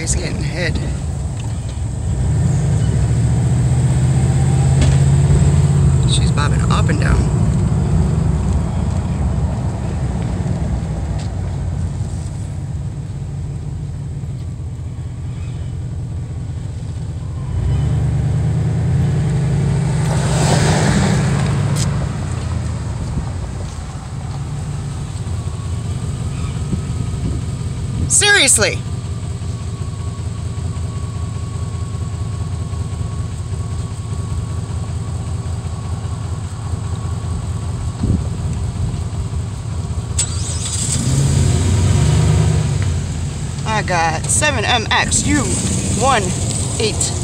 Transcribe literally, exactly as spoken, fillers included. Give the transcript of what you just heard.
he's getting hit. She's bobbing up and down. Seriously. I got seven M X U one eight.